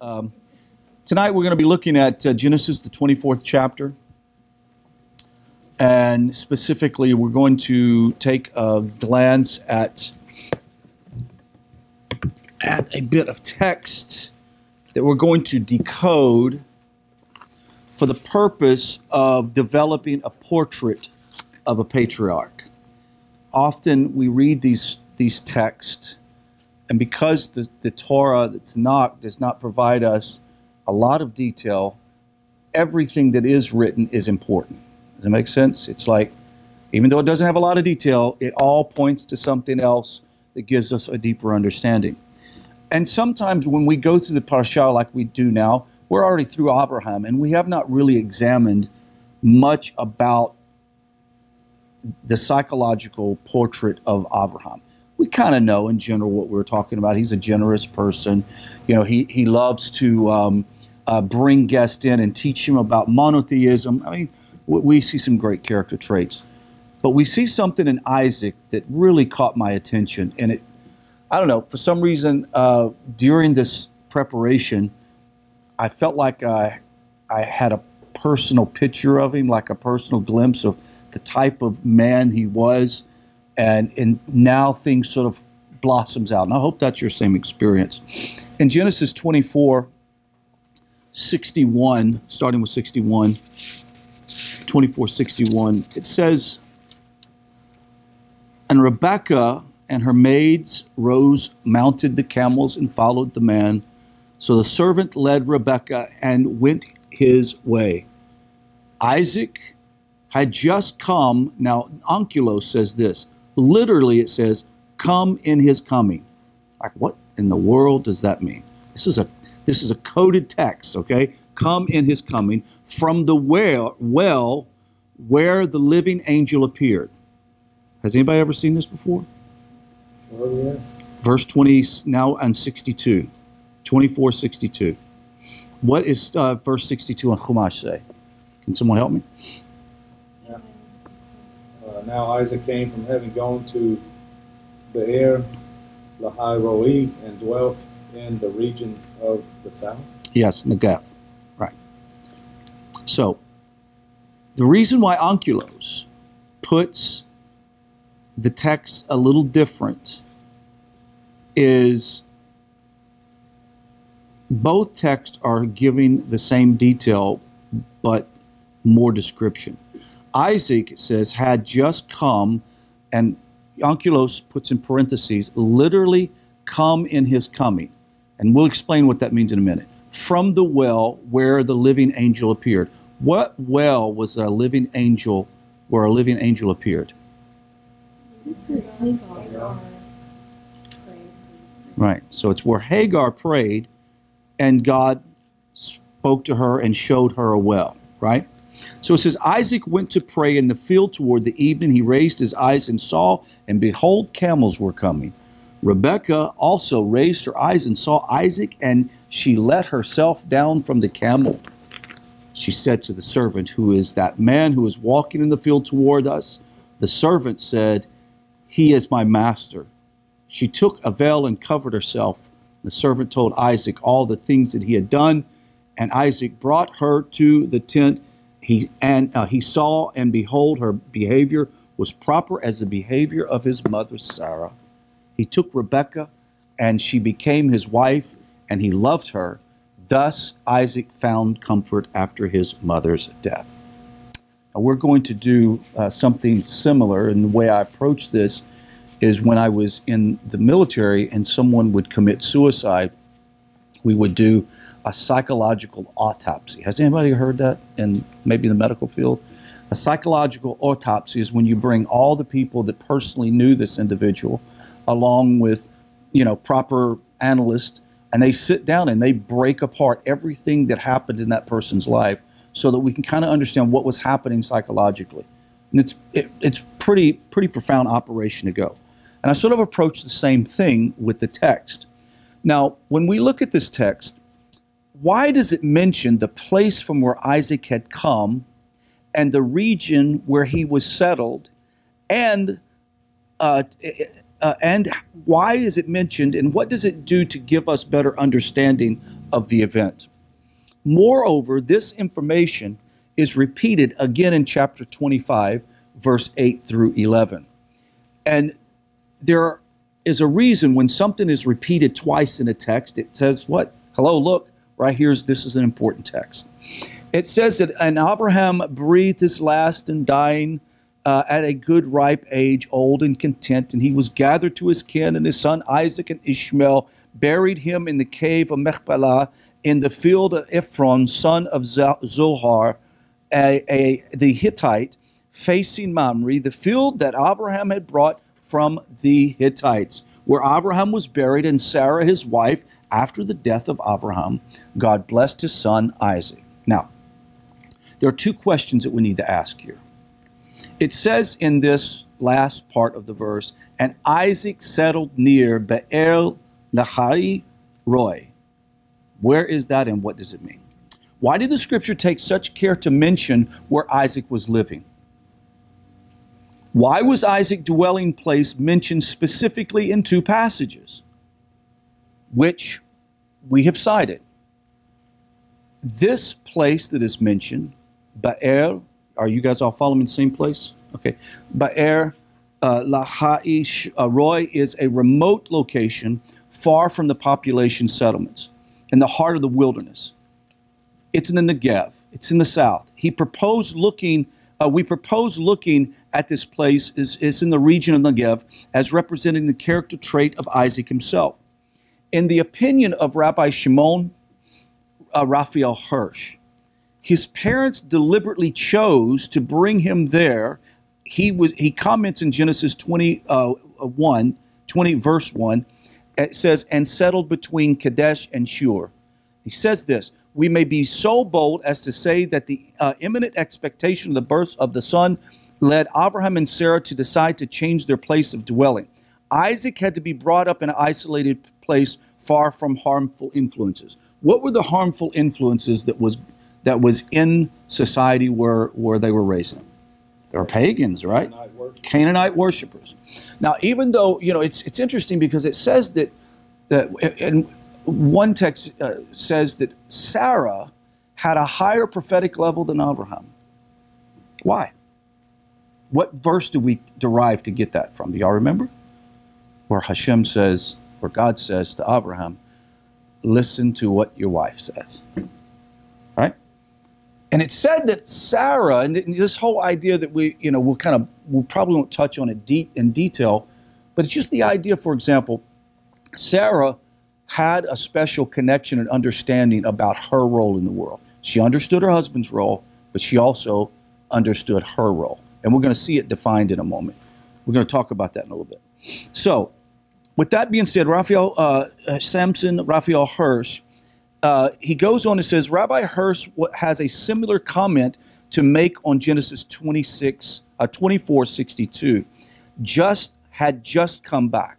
Tonight we're going to be looking at Genesis, the 24th chapter. And specifically, we're going to take a glance at a bit of text that we're going to decode for the purpose of developing a portrait of a patriarch. Often we read these texts, and because the Torah, the Tanakh, does not provide us a lot of detail, everything that is written is important. Does that make sense? It's like, even though it doesn't have a lot of detail, it all points to something else that gives us a deeper understanding. And sometimes when we go through the parsha like we do now, we're already through Abraham, and we have not really examined much about the psychological portrait of Abraham. We kind of know in general what we're talking about. He's a generous person. You know, he loves to bring guests in and teach him about monotheism. I mean, we see some great character traits. But we see something in Isaac that really caught my attention. And it, I don't know, for some reason, during this preparation, I felt like I had a personal picture of him, like a personal glimpse of the type of man he was. And now things sort of blossoms out. And I hope that's your same experience. In Genesis 24, 61, starting with 61, 24:61, it says, "And Rebekah and her maids rose, mounted the camels, and followed the man. So the servant led Rebekah and went his way. Isaac had just come." Now, Onkelos says this. Literally, it says, "come in his coming." Like, what in the world does that mean? This is a coded text, okay? "Come in his coming from the well where the living angel appeared." Has anybody ever seen this before? Oh, yeah. Verse 20, now and 62. 24:62. What is verse 62 on Chumash say? Can someone help me? Yeah. "Now Isaac came from heaven, going to Be'er Lahai Roi, and dwelt in the region of the south." Yes, Negev. So, the reason why Onkelos puts the text a little different is both texts are giving the same detail, but more description. Isaac, it says, had just come, and Onkelos puts in parentheses, literally, "come in his coming." And we'll explain what that means in a minute. "From the well where the living angel appeared." What well was a living angel where a living angel appeared? Right. So it's where Hagar prayed and God spoke to her and showed her a well, right? So it says, "Isaac went to pray in the field toward the evening. He raised his eyes and saw, and behold, camels were coming. Rebekah also raised her eyes and saw Isaac, and she let herself down from the camel. She said to the servant, 'Who is that man who is walking in the field toward us?' The servant said, 'He is my master.' She took a veil and covered herself. The servant told Isaac all the things that he had done, and Isaac brought her to the tent. He saw, and behold, her behavior was proper as the behavior of his mother Sarah. He took Rebekah, and she became his wife, and he loved her. Thus Isaac found comfort after his mother's death." Now, we're going to do something similar, and the way I approach this is when I was in the military and someone would commit suicide, we would do a psychological autopsy. Has anybody heard that in maybe the medical field? A psychological autopsy is when you bring all the people that personally knew this individual along with, you know, proper analysts, and they sit down and they break apart everything that happened in that person's life so that we can kind of understand what was happening psychologically. And it's pretty profound operation to go. And I sort of approach the same thing with the text. Now, when we look at this text, why does it mention the place from where Isaac had come and the region where he was settled and and why is it mentioned, and what does it do to give us better understanding of the event? Moreover, this information is repeated again in chapter 25, verse 8 through 11. And there is a reason when something is repeated twice in a text, it says what? Hello, look, right here's, this is an important text. It says that, and Abraham breathed his last and dying at a good ripe age, old and content, and he was gathered to his kin, and his son Isaac and Ishmael buried him in the cave of Machpelah in the field of Ephron, son of Zohar, the Hittite, facing Mamre, the field that Abraham had brought from the Hittites, where Abraham was buried, and Sarah his wife. After the death of Abraham, God blessed his son Isaac. Now, there are two questions that we need to ask here. It says in this last part of the verse, and Isaac settled near Be'er Lahai Roi. Where is that and what does it mean? Why did the scripture take such care to mention where Isaac was living? Why was Isaac's dwelling place mentioned specifically in two passages, which we have cited? This place that is mentioned, Be'er, are you guys all following the same place? Okay. Be'er Lahai Roi is a remote location far from the population settlements, in the heart of the wilderness. It's in the Negev. It's in the south. We propose looking at this place, is in the region of Negev, as representing the character trait of Isaac himself. In the opinion of Rabbi Shimon Raphael Hirsch, his parents deliberately chose to bring him there. He comments in Genesis 20, verse 1, it says, and settled between Kadesh and Shur. He says this, we may be so bold as to say that the imminent expectation of the birth of the son led Abraham and Sarah to decide to change their place of dwelling. Isaac had to be brought up in an isolated place far from harmful influences. What were the harmful influences that was in society where they were raising him? They were pagans, right? Canaanite worshipers. Now, even though, you know, it's interesting because it says that in one text says that Sarah had a higher prophetic level than Abraham. Why? What verse do we derive to get that from? Do y'all remember? Where Hashem says, where God says to Abraham, listen to what your wife says. Right? And it said that Sarah, and this whole idea that we probably won't touch on it in detail, but it's just the idea, for example, Sarah had a special connection and understanding about her role in the world. She understood her husband's role, but she also understood her role. And we're going to see it defined in a moment. We're going to talk about that in a little bit. So, with that being said, Samson Raphael Hirsch, he goes on and says, Rabbi Hirsch has a similar comment to make on Genesis 24:62. Had just come back.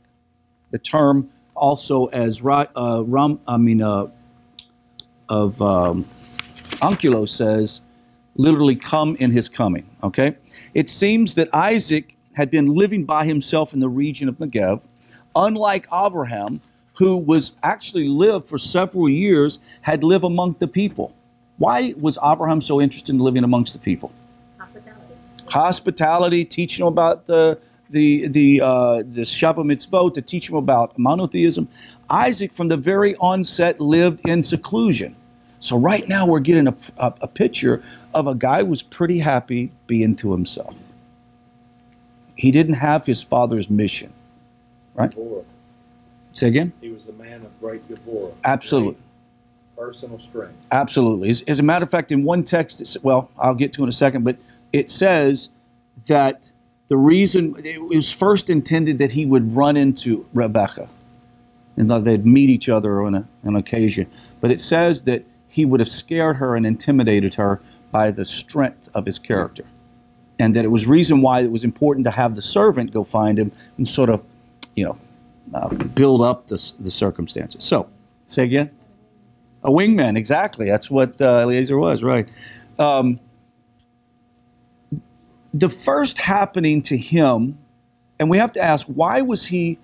The term also as Onkelos says, literally come in his coming. Okay, it seems that Isaac had been living by himself in the region of Negev, unlike Abraham, who was actually lived for several years, had lived among the people. Why was Abraham so interested in living amongst the people? Hospitality, teaching them about the Sheva Mitzvot, to teach them about monotheism. Isaac, from the very onset, lived in seclusion. So right now we're getting a picture of a guy who was pretty happy being to himself. He didn't have his father's mission, right? Gevorah. Say again? He was a man of great Gevorah. Absolutely. Great personal strength. Absolutely. As a matter of fact, in one text, well, I'll get to in a second, but it says that the reason, it was first intended that he would run into Rebekah and that they'd meet each other on an occasion. But it says that he would have scared her and intimidated her by the strength of his character. And that it was reason why it was important to have the servant go find him and sort of, you know, build up the circumstances. So, say again? A wingman, exactly. That's what Eliezer was, right? The first happening to him And we have to ask, why was he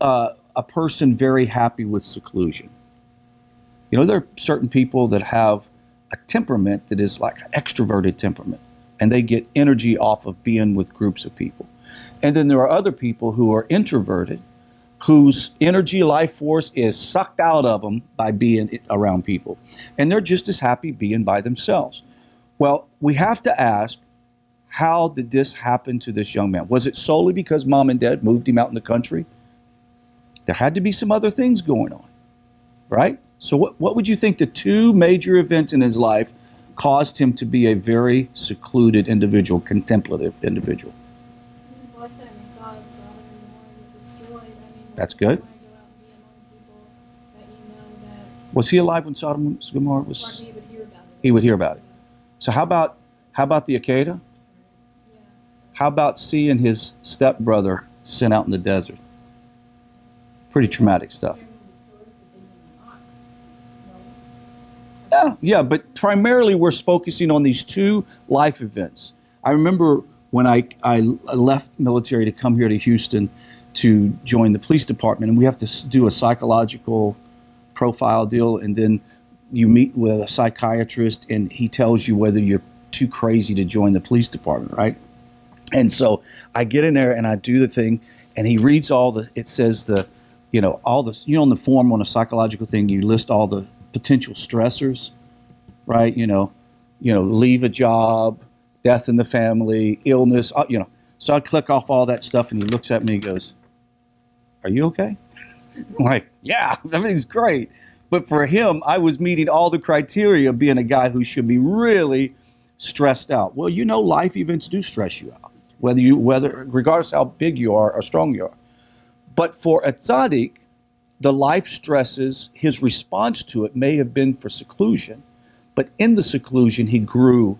a person very happy with seclusion? You know, there are certain people that have a temperament that is like an extroverted temperament, and they get energy off of being with groups of people. And then there are other people who are introverted, whose energy, life force is sucked out of them by being around people. And they're just as happy being by themselves. Well, we have to ask, how did this happen to this young man? Was it solely because mom and dad moved him out in the country? There had to be some other things going on, right? So what would you think the two major events in his life caused him to be a very secluded individual, contemplative individual? Lifetime he saw Sodom and Gomorrah destroyed. I mean, that's good. Was he alive when Sodom and Gomorrah was? He would hear about it. He would hear about it. So how about the Akedah? How about seeing his stepbrother sent out in the desert? Pretty traumatic stuff. Yeah, but primarily we're focusing on these two life events. I remember when I left military to come here to Houston to join the police department, and we have to do a psychological profile deal, and then you meet with a psychiatrist, and he tells you whether you're too crazy to join the police department, right? And so I get in there and I do the thing, and he reads all the, it says the, you know, all the, you know, on the form on a psychological thing, you list all the potential stressors, right? You know, leave a job, death in the family, illness, you know. So I click off all that stuff, and he looks at me and goes, "Are you okay?" I'm like, yeah, everything's great. But for him, I was meeting all the criteria of being a guy who should be really stressed out. Well, you know, life events do stress you out, regardless how big you are or strong you are. But for a tzaddik, the life stresses, his response to it may have been for seclusion, but in the seclusion he grew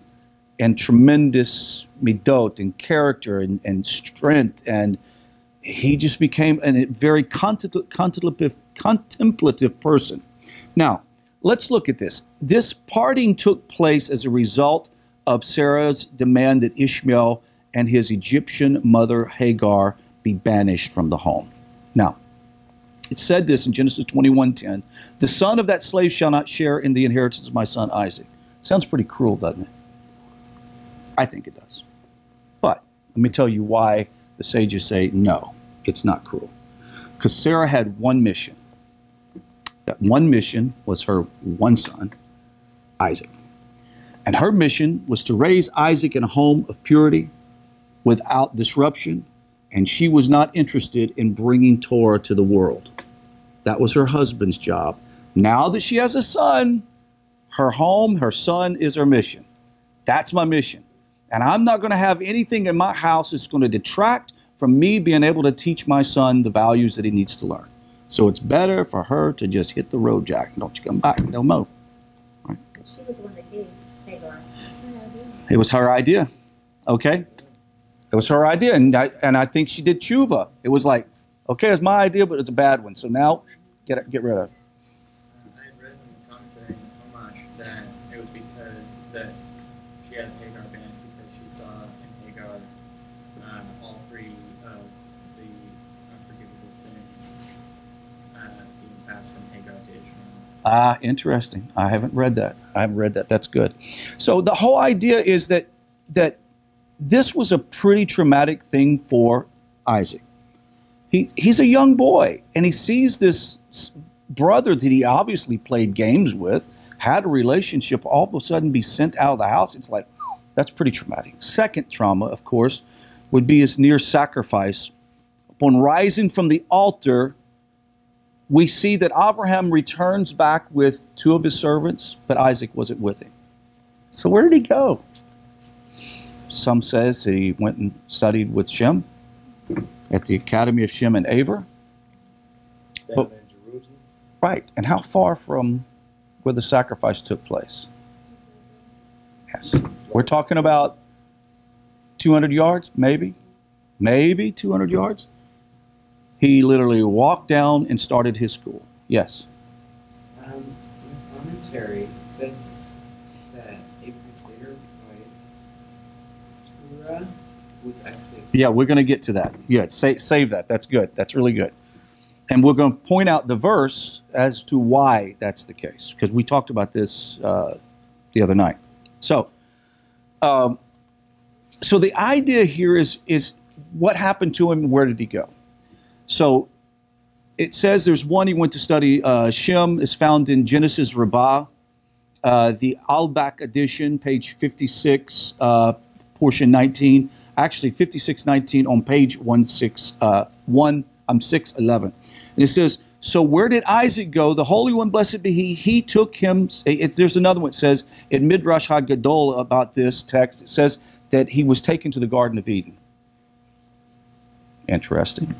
in tremendous midot and character and strength, and he just became a very contemplative person. Now, let's look at this. This parting took place as a result of Sarah's demand that Ishmael and his Egyptian mother Hagar be banished from the home. Now, it said this in Genesis 21:10, "The son of that slave shall not share in the inheritance of my son Isaac." Sounds pretty cruel, doesn't it? I think it does. But let me tell you why the sages say, no, it's not cruel. Because Sarah had one mission. That one mission was her one son, Isaac. And her mission was to raise Isaac in a home of purity without disruption, and she was not interested in bringing Torah to the world. That was her husband's job. Now that she has a son, her home, her son is her mission. That's my mission. And I'm not going to have anything in my house that's going to detract from me being able to teach my son the values that he needs to learn. So it's better for her to just hit the road, Jack. Don't you come back no more. Right. She was the one that gave Hagar. It was her idea. Okay? It was her idea, and I think she did tshuva. It was like, okay, it's my idea, but it's a bad one, so now get rid of it. I had read in the commentary in Homash that it was because that she had Hagar banned because she saw in Hagar all three of the unforgivable sins being passed from Hagar to Ishmael. Ah, interesting. I haven't read that. That's good. So the whole idea is that this was a pretty traumatic thing for Isaac. He's a young boy, and he sees this brother that he obviously played games with, had a relationship, all of a sudden be sent out of the house. It's like, that's pretty traumatic. Second trauma, of course, would be his near sacrifice. Upon rising from the altar, we see that Abraham returns back with two of his servants, but Isaac wasn't with him. So where did he go? Some says he went and studied with Shem at the Academy of Shem and Eber. Down in Jerusalem. Right. And how far from where the sacrifice took place? Yes. We're talking about 200 yards, maybe. Maybe 200 yards. He literally walked down and started his school. Yes? In the commentary, it says that Abraham's later wife, Keturah, was actually Yeah, we're going to get to that. Yeah, save that. That's good. That's really good. And we're going to point out the verse as to why that's the case, because we talked about this the other night. So, so the idea here is what happened to him and where did he go? So it says there's one he went to study. Shem is found in Genesis Rabbah, the Alback edition, page 56, portion 19. Actually, 56:19 on page 611. And it says, so where did Isaac go? The Holy One, blessed be he took him. There's another one that says in Midrash HaGadol about this text, it says that he was taken to the Garden of Eden. Interesting.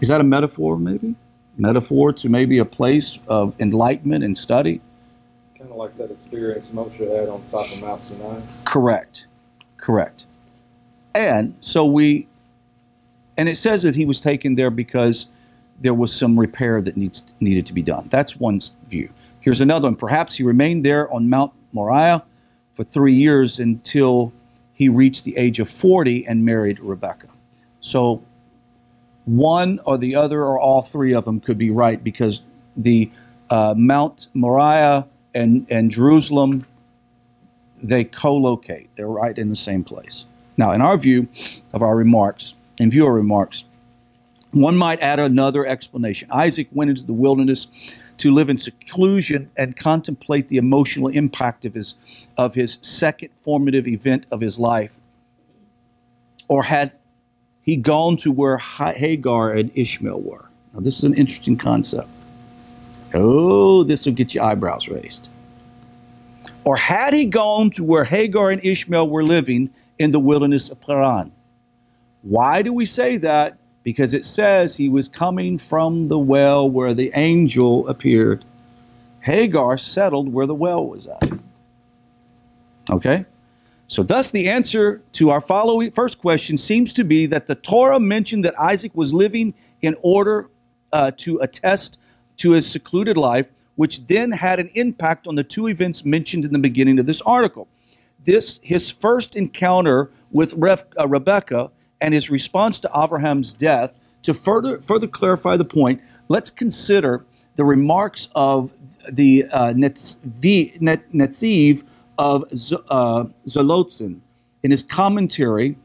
Is that a metaphor, maybe? Metaphor to maybe a place of enlightenment and study? Kind of like that experience Moshe had on top of Mount Sinai. Correct. Correct. And so and it says that he was taken there because there was some repair that needed to be done. That's one view. Here's another one. Perhaps he remained there on Mount Moriah for 3 years until he reached the age of 40 and married Rebekah. So one or the other or all three of them could be right, because the Mount Moriah and Jerusalem, they co-locate. They're right in the same place. Now, in our view of our remarks, one might add another explanation. Isaac went into the wilderness to live in seclusion and contemplate the emotional impact of his second formative event of his life. Or had he gone to where Hagar and Ishmael were? Now, this is an interesting concept. Oh, this will get your eyebrows raised. Or had he gone to where Hagar and Ishmael were living in the wilderness of Paran? Why do we say that? Because it says he was coming from the well where the angel appeared. Hagar settled where the well was at. Okay? So thus the answer to our following first question seems to be that the Torah mentioned that Isaac was living in order to attest to his secluded life, which then had an impact on the two events mentioned in the beginning of this article. His first encounter with Rebekah and his response to Abraham's death. To further clarify the point, let's consider the remarks of the Netziv of Zolotzin in his commentary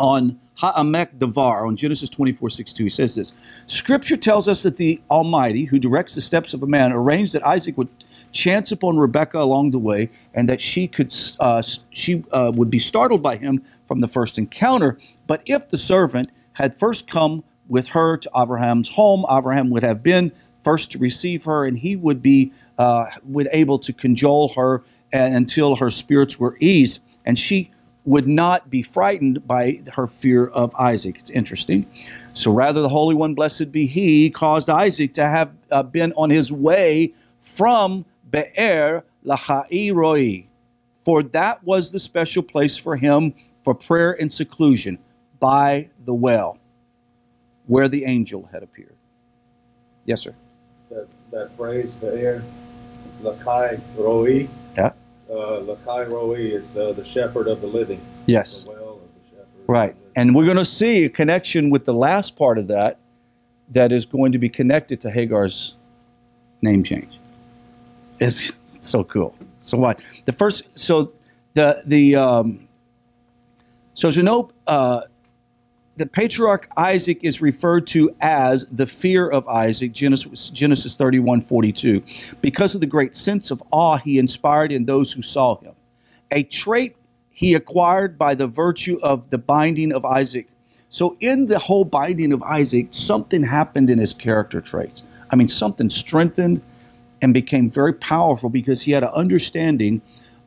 on Ha'amek Devar on Genesis 24:6-2. He says this: Scripture tells us that the Almighty, who directs the steps of a man, arranged that Isaac would chance upon Rebekah along the way, and that she would be startled by him from the first encounter. But if the servant had first come with her to Abraham's home, Abraham would have been first to receive her, and he would be able to cajole her until her spirits were eased, and she would not be frightened by her fear of Isaac. It's interesting. So rather, the Holy One, blessed be He, caused Isaac to have been on his way from Be'er Lahai Roi, for that was the special place for him for prayer and seclusion, by the well, where the angel had appeared. Yes, sir? That phrase, Be'er Lahai Roi. Yeah. Lahai Roi is the shepherd of the living. Yes. The well of the shepherd. Right. And we're going to see a connection with the last part of that, that is going to be connected to Hagar's name change. It's so cool. So what? The first, so the patriarch Isaac is referred to as the fear of Isaac, Genesis 31:42, because of the great sense of awe he inspired in those who saw him, a trait he acquired by the virtue of the binding of Isaac. So in the whole binding of Isaac, something happened in his character traits. I mean, something strengthened and became very powerful, because he had an understanding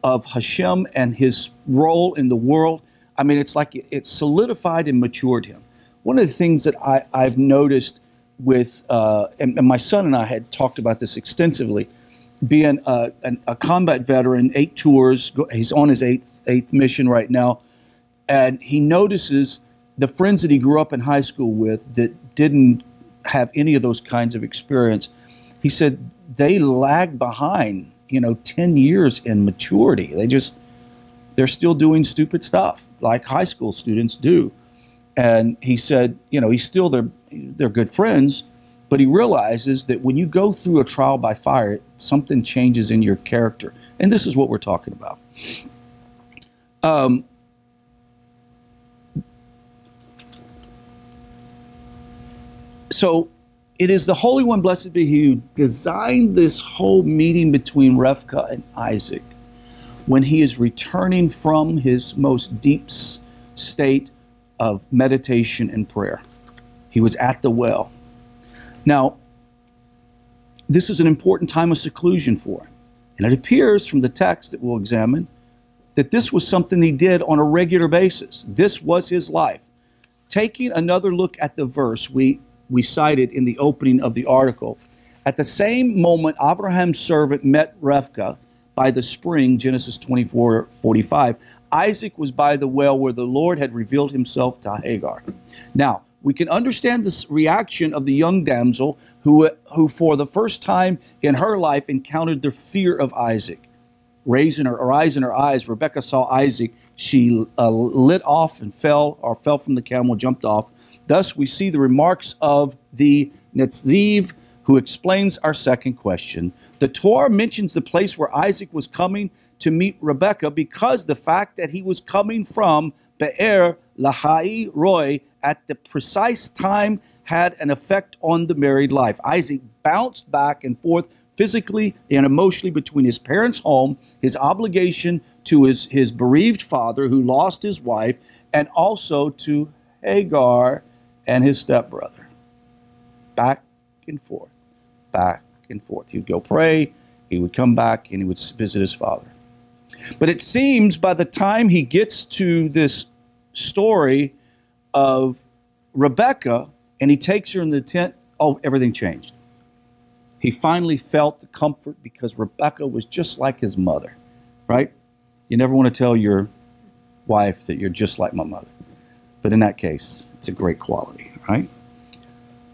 of Hashem and his role in the world. I mean, it's like it solidified and matured him. One of the things that I've noticed with, and my son and I had talked about this extensively, being a combat veteran, 8 tours, he's on his eighth mission right now, and he notices the friends that he grew up in high school with that didn't have any of those kinds of experience. He said they lag behind, 10 years in maturity. They're still doing stupid stuff like high school students do. And he said, you know, he's still they're good friends, but he realizes that when you go through a trial by fire, something changes in your character. And this is what we're talking about. So it is the Holy One, blessed be He, who designed this whole meeting between Rebekah and Isaac when he is returning from his most deep state of meditation and prayer. He was at the well. Now, this is an important time of seclusion for him. And it appears from the text that we'll examine that this was something he did on a regular basis. This was his life. Taking another look at the verse we cited in the opening of the article, at the same moment Abraham's servant met Rebekah by the spring, Genesis 24:45, Isaac was by the well where the Lord had revealed himself to Hagar. Now, we can understand this reaction of the young damsel who for the first time in her life encountered the fear of Isaac. Raising her eyes Rebekah saw Isaac. She lit off and fell from the camel, jumped off. Thus, we see the remarks of the Netziv, who explains our second question. The Torah mentions the place where Isaac was coming to meet Rebekah because the fact that he was coming from Be'er Lahai Roi at the precise time had an effect on the married life. Isaac bounced back and forth physically and emotionally between his parents' home, his obligation to his bereaved father who lost his wife, and also to Hagar and his stepbrother. Back and forth, back and forth. He'd go pray, he would come back, and he would visit his father. But it seems by the time he gets to this story of Rebekah and he takes her in the tent, oh, everything changed. He finally felt the comfort because Rebekah was just like his mother, right? You never want to tell your wife that you're just like my mother. But in that case, it's a great quality, right?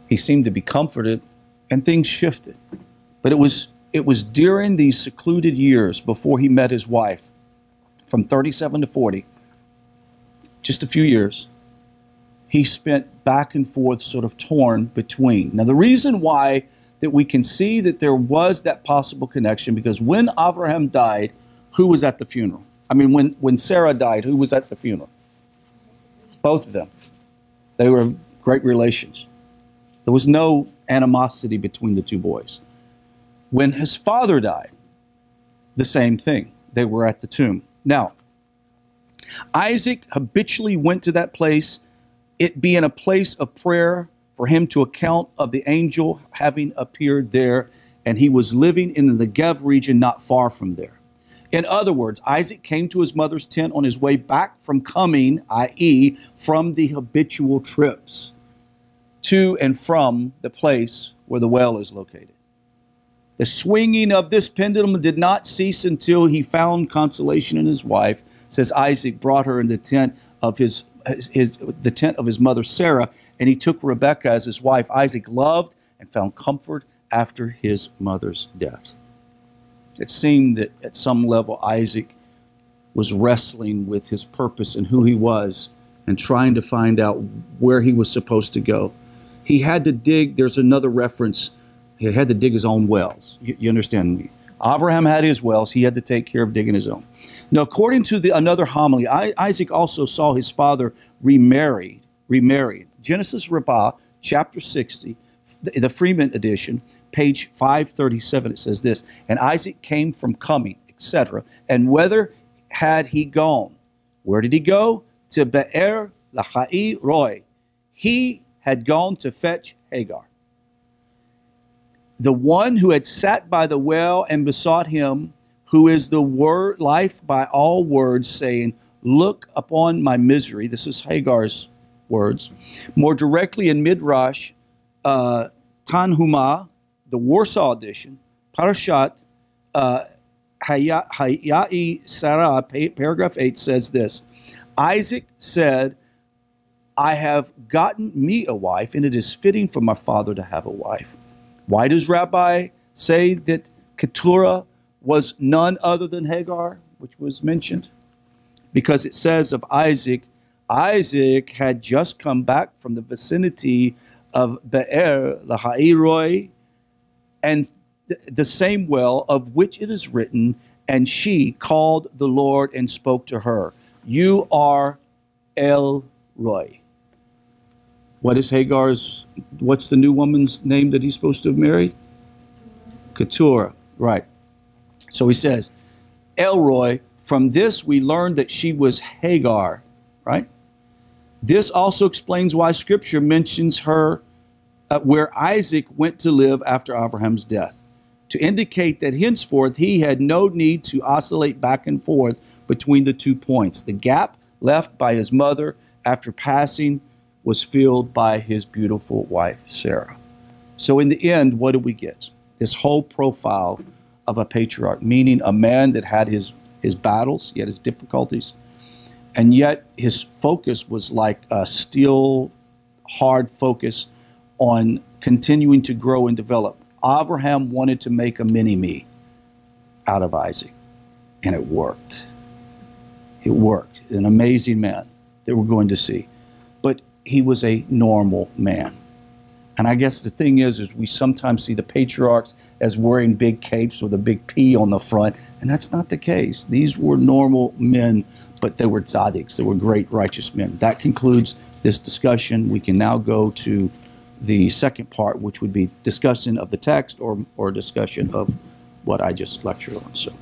He seemed to be comforted and things shifted. But it was during these secluded years before he met his wife, from 37 to 40, just a few years, he spent back and forth, sort of torn between. Now, the reason why that we can see that there was that possible connection, because when Abraham died, who was at the funeral? I mean, when Sarah died, who was at the funeral? Both of them. They were great relations. There was no animosity between the two boys. When his father died, the same thing. They were at the tomb. Now, Isaac habitually went to that place, it being a place of prayer, for him to account of the angel having appeared there, and he was living in the Negev region not far from there. In other words, Isaac came to his mother's tent on his way back from coming, i.e., from the habitual trips to and from the place where the well is located. The swinging of this pendulum did not cease until he found consolation in his wife, says Isaac brought her in the tent of his mother Sarah, and he took Rebekah as his wife. Isaac loved and found comfort after his mother's death. It seemed that at some level Isaac was wrestling with his purpose and who he was and trying to find out where he was supposed to go. He had to dig, there's another reference, he had to dig his own wells. You understand me? Abraham had his wells. He had to take care of digging his own. Now, according to another homily, Isaac also saw his father remarried. Genesis Rabbah, chapter 60, the Freeman edition, page 537, it says this, and Isaac came from coming, etc. And whether had he gone? Where did he go? To Be'er Lahai Roi. He had gone to fetch Hagar, the one who had sat by the well and besought him, who is the word life by all words, saying, look upon my misery. This is Hagar's words. More directly in Midrash, Tanhuma, the Warsaw edition, Parashat Haya'i Sarah, paragraph 8 says this, Isaac said, I have gotten me a wife, and it is fitting for my father to have a wife. Why does Rabbi say that Keturah was none other than Hagar, which was mentioned? Because it says of Isaac, Isaac had just come back from the vicinity of Be'er Lahai Roi, and the same well of which it is written, and she called the Lord and spoke to her, you are El Roi. What is Hagar's, what's the new woman's name that he's supposed to have married? Keturah, right. So he says, El Roi, from this we learned that she was Hagar, right? This also explains why Scripture mentions her where Isaac went to live after Abraham's death, to indicate that henceforth he had no need to oscillate back and forth between the two points. The gap left by his mother after passing was filled by his beautiful wife, Sarah. So in the end, what do we get? This whole profile of a patriarch, meaning a man that had his battles, he had his difficulties, and yet his focus was like a still hard focus on continuing to grow and develop. Abraham wanted to make a mini-me out of Isaac, and it worked. It worked. An amazing man that we're going to see. But he was a normal man. And I guess the thing is we sometimes see the patriarchs as wearing big capes with a big P on the front, and that's not the case. These were normal men, but they were tzaddiks. They were great righteous men. That concludes this discussion. We can now go to the second part, which would be discussion of the text or discussion of what I just lectured on. So.